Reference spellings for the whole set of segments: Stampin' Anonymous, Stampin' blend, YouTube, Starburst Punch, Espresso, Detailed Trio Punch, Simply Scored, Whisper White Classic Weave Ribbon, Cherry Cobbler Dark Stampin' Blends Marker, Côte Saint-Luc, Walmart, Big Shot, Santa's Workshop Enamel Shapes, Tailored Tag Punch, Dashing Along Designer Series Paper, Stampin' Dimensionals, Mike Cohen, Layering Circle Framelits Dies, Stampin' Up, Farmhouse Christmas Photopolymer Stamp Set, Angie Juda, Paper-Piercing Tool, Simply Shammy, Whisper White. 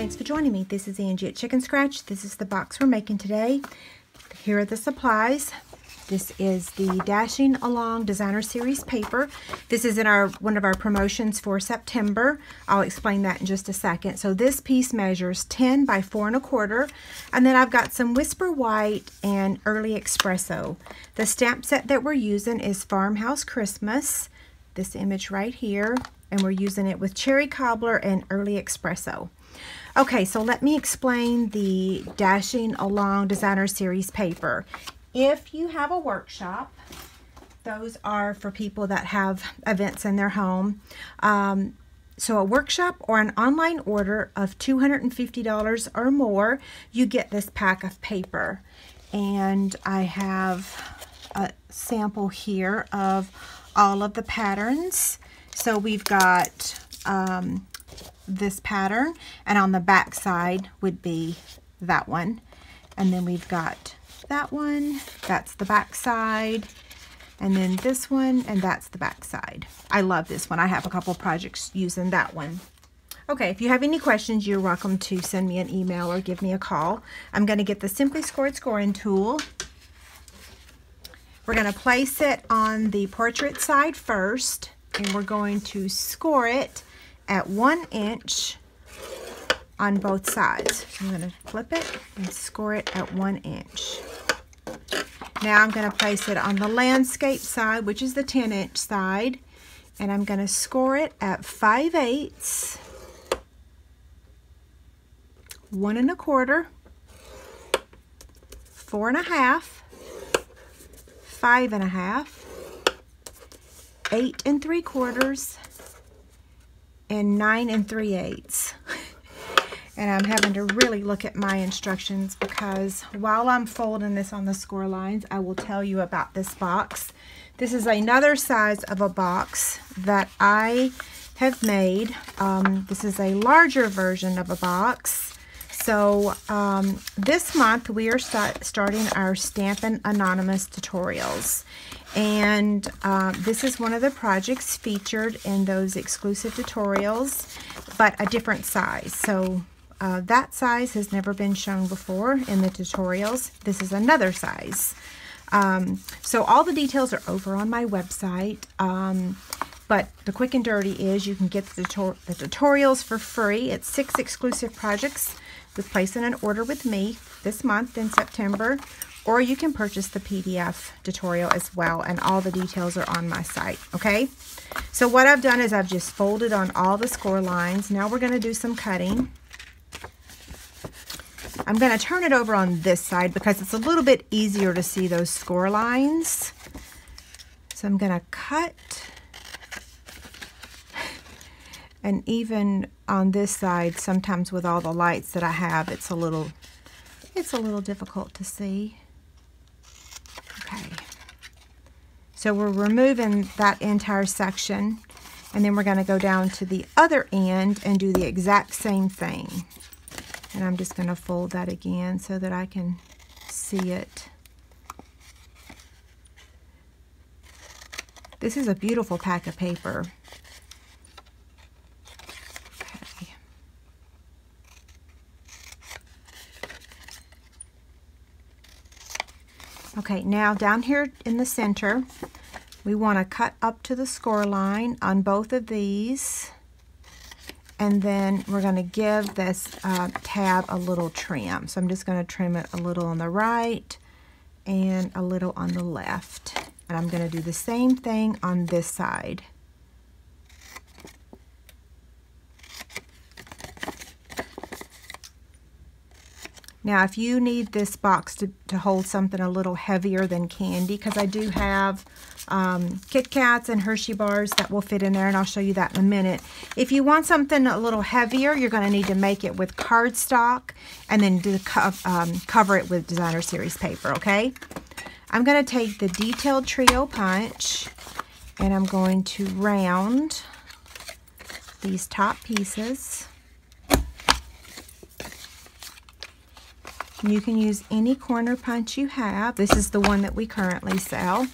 Thanks for joining me. This is Angie at Chicken Scratch. This is the box we're making today. Here are the supplies. This is the Dashing Along Designer Series Paper. This is in one of our promotions for September. I'll explain that in just a second. So this piece measures 10 by 4 1/4. And then I've got some Whisper White and Early Espresso. The stamp set that we're using is Farmhouse Christmas, this image right here. And we're using it with Cherry Cobbler and Early Espresso. Okay, so let me explain the Dashing Along Designer Series Paper. If you have a workshop, those are for people that have events in their home. So a workshop or an online order of $250 or more, you get this pack of paper. And I have a sample here of all of the patterns. So we've got this pattern, and on the back side would be that one. And then we've got that one, that's the back side, and then this one, and that's the back side. I love this one. I have a couple projects using that one. Okay, if you have any questions, you're welcome to send me an email or give me a call. I'm going to get the Simply Scored scoring tool. We're going to place it on the portrait side first, and we're going to score it at 1 inch on both sides. I'm going to flip it and score it at 1 inch. Now I'm going to place it on the landscape side, which is the 10 inch side, and I'm going to score it at 5/8, 1 1/4, 4 1/2, 5 1/2, 8 3/4, and 9 3/8. And I'm having to really look at my instructions because while I'm folding this on the score lines, I will tell you about this box. This is another size of a box that I have made. This is a larger version of a box. So this month we are starting our Stampin' Anonymous tutorials. And this is one of the projects featured in those exclusive tutorials, but a different size. So that size has never been shown before in the tutorials. This is another size. So all the details are over on my website, but the quick and dirty is you can get the tutorials for free. It's 6 exclusive projects with placing an order with me this month in September, or you can purchase the PDF tutorial as well, and all the details are on my site, okay? So what I've done is I've just folded on all the score lines. Now we're going to do some cutting. I'm going to turn it over on this side because it's a little bit easier to see those score lines. So I'm going to cut, and even on this side, sometimes with all the lights that I have, it's a little difficult to see. Okay, so we're removing that entire section, and then we're going to go down to the other end and do the exact same thing. And I'm just going to fold that again so that I can see it. This is a beautiful pack of paper. Okay. Okay, now down here in the center, we want to cut up to the score line on both of these. And then we're going to give this tab a little trim. So I'm just going to trim it a little on the right and a little on the left. And I'm going to do the same thing on this side. Now if you need this box to hold something a little heavier than candy, because I do have Kit Kats and Hershey bars that will fit in there, and I'll show you that in a minute. If you want something a little heavier, you're going to need to make it with cardstock and then cover it with Designer Series paper, okay? I'm going to take the Detailed Trio Punch, and I'm going to round these top pieces. You can use any corner punch you have. This is the one that we currently sell.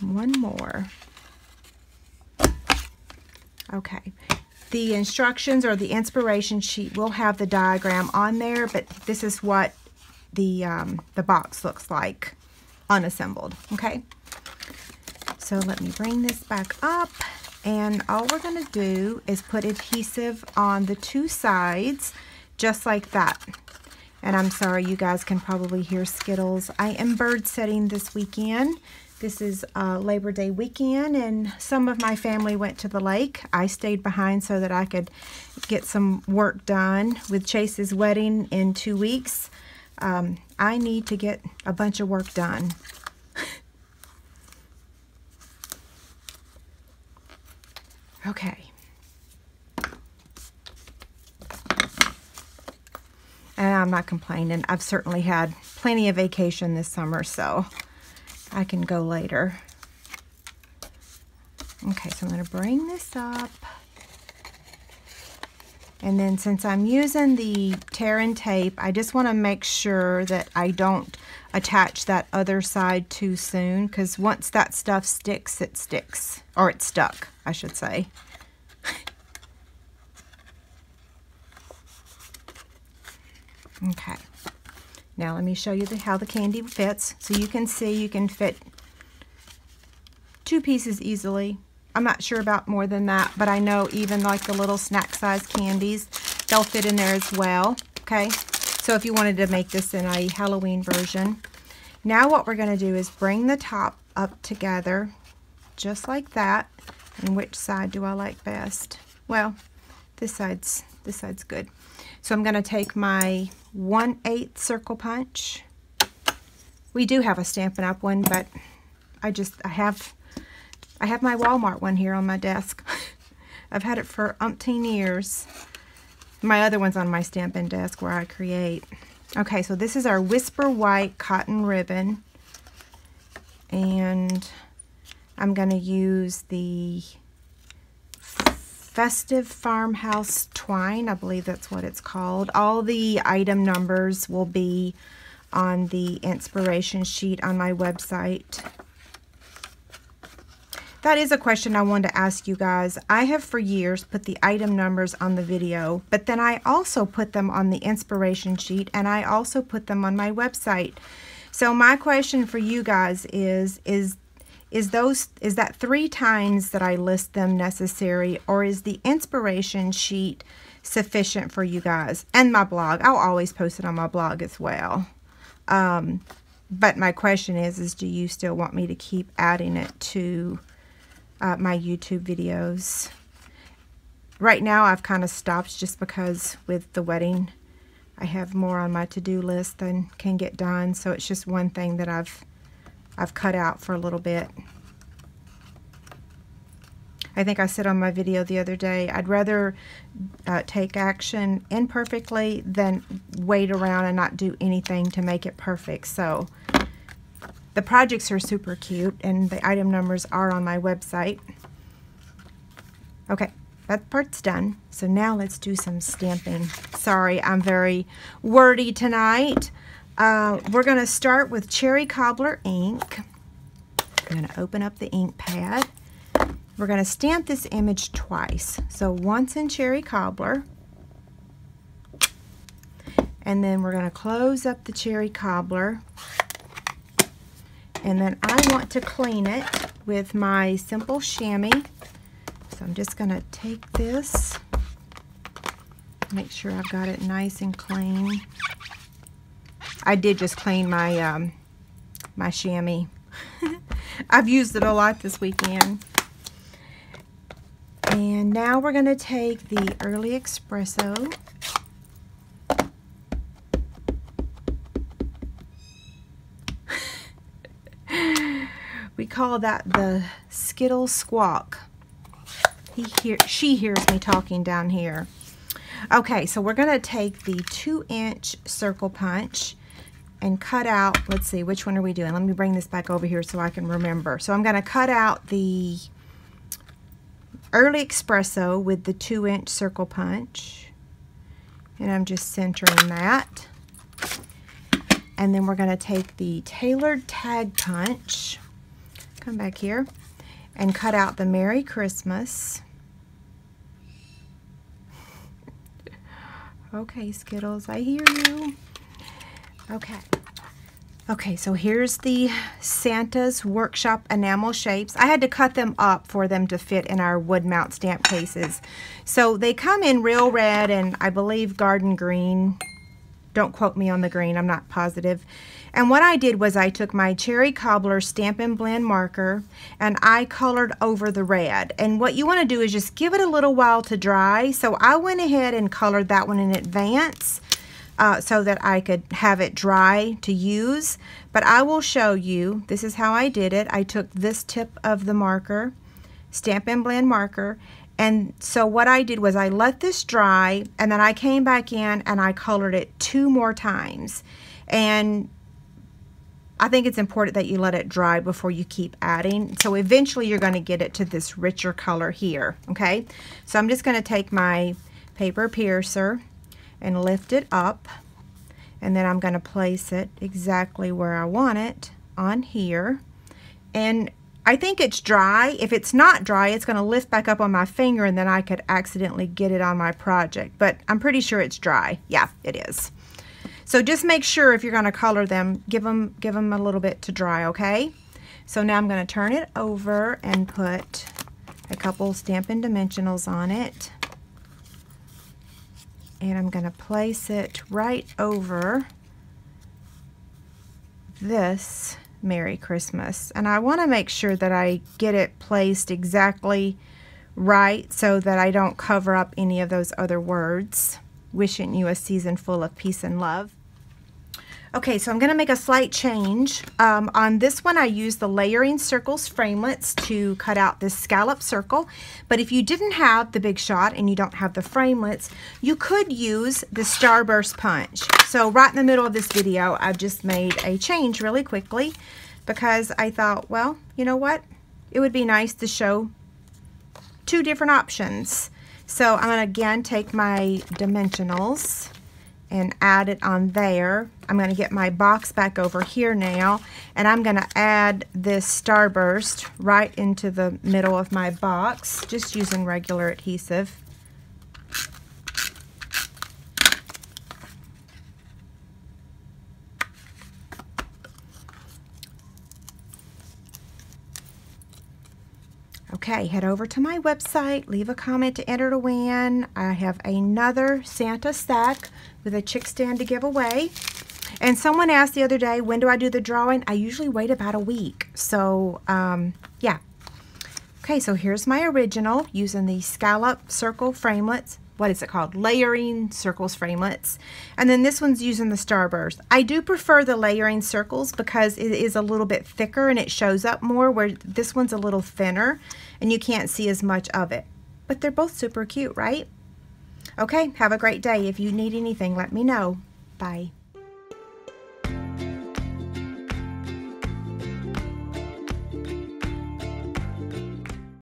One more. Okay, the instructions or the inspiration sheet will have the diagram on there, but this is what the box looks like unassembled. Okay, so let me bring this back up, and all we're going to do is put adhesive on the two sides just like that. And I'm sorry, you guys can probably hear Skittles. I am bird setting this weekend. This is Labor Day weekend, and some of my family went to the lake. I stayed behind so that I could get some work done with Chase's wedding in 2 weeks. I need to get a bunch of work done. Okay. And I'm not complaining. I've certainly had plenty of vacation this summer, so I can go later. Okay, so I'm going to bring this up. And then since I'm using the tear and tape, I just want to make sure that I don't attach that other side too soon, because once that stuff sticks, it sticks. Or it's stuck, I should say. Okay, now let me show you how the candy fits. So you can see you can fit two pieces easily. I'm not sure about more than that, but I know even like the little snack size candies, they'll fit in there as well. Okay, so if you wanted to make this in a Halloween version. Now what we're going to do is bring the top up together just like that. And which side do I like best? Well, this side's good. So I'm going to take my 1/8 circle punch. We do have a Stampin' Up one, but I have my Walmart one here on my desk. I've had it for umpteen years. My other one's on my Stampin' desk where I create. Okay, so this is our Whisper White Cotton Ribbon. And I'm going to use the Festive Farmhouse Twine, I believe that's what it's called. All the item numbers will be on the inspiration sheet on my website. That is a question I wanted to ask you guys. I have for years put the item numbers on the video, but then I also put them on the inspiration sheet, and I also put them on my website. So my question for you guys is that 3 times that I list them necessary, or is the inspiration sheet sufficient for you guys? And my blog, I'll always post it on my blog as well. But my question is do you still want me to keep adding it to my YouTube videos? Right now I've kind of stopped just because with the wedding I have more on my to-do list than can get done, so it's just one thing that I've cut out for a little bit. I think I said on my video the other day, I'd rather take action imperfectly than wait around and not do anything to make it perfect. So the projects are super cute, and the item numbers are on my website. Okay, that part's done. So now let's do some stamping. Sorry, I'm very wordy tonight. We're going to start with Cherry Cobbler ink. I'm going to open up the ink pad. We're going to stamp this image twice. So once in Cherry Cobbler, and then we're going to close up the Cherry Cobbler, and then I want to clean it with my Simple Shammy. So I'm just going to take this, make sure I've got it nice and clean. I did just clean my my chamois. I've used it a lot this weekend. And now we're going to take the Early Espresso. We call that the Skittle Squawk. She hears me talking down here. Okay, so we're going to take the 2-inch circle punch and cut out, let's see, which one are we doing? Let me bring this back over here so I can remember. So I'm going to cut out the Early Espresso with the 2-inch circle punch, and I'm just centering that. And then we're going to take the Tailored Tag Punch, come back here, and cut out the Merry Christmas. Okay, Skittles, I hear you. Okay. Okay, so here's the Santa's Workshop Enamel Shapes. I had to cut them up for them to fit in our wood mount stamp cases. So they come in real red and I believe garden green. Don't quote me on the green, I'm not positive. And what I did was I took my Cherry Cobbler Stampin' Blend Marker and I colored over the red. And what you want to do is just give it a little while to dry. So I went ahead and colored that one in advance. So that I could have it dry to use, but I will show you, this is how I did it. I took this tip of the marker, Stampin' Blend Marker, and so what I did was I let this dry, and then I came back in and I colored it 2 more times. And I think it's important that you let it dry before you keep adding. So eventually you're gonna get it to this richer color here, okay? So I'm just gonna take my paper piercer and lift it up, and then I'm going to place it exactly where I want it on here. And I think it's dry. If it's not dry, it's going to lift back up on my finger, and then I could accidentally get it on my project, but I'm pretty sure it's dry. Yeah, it is. So just make sure if you're going to color them, give them a little bit to dry, okay? So now I'm going to turn it over and put a couple Stampin' Dimensionals on it. And I'm going to place it right over this Merry Christmas. And I want to make sure that I get it placed exactly right so that I don't cover up any of those other words. Wishing you a season full of peace and love. Okay, so I'm going to make a slight change. On this one, I used the Layering Circle Framelits to cut out this scallop circle. But if you didn't have the Big Shot and you don't have the framelits, you could use the Starburst Punch. So right in the middle of this video, I've just made a change really quickly because I thought, well, you know what? It would be nice to show 2 different options. So I'm going to again take my dimensionals and add it on there. I'm going to get my box back over here now, and I'm going to add this Starburst right into the middle of my box, just using regular adhesive. Okay, head over to my website, leave a comment to enter to win. I have another Santa sack with a chick stand to give away. And someone asked the other day, when do I do the drawing? I usually wait about a week. So, yeah. Okay, so here's my original using the scallop circle framelits. What is it called? Layering Circles Framelits. And then this one's using the Starburst. I do prefer the layering circles because it is a little bit thicker and it shows up more, where this one's a little thinner and you can't see as much of it. But they're both super cute, right? Okay, have a great day. If you need anything, let me know. Bye.